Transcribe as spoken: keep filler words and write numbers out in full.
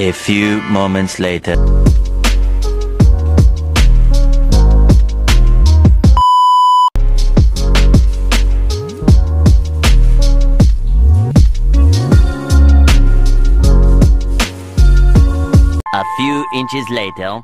A few moments later. A few inches later.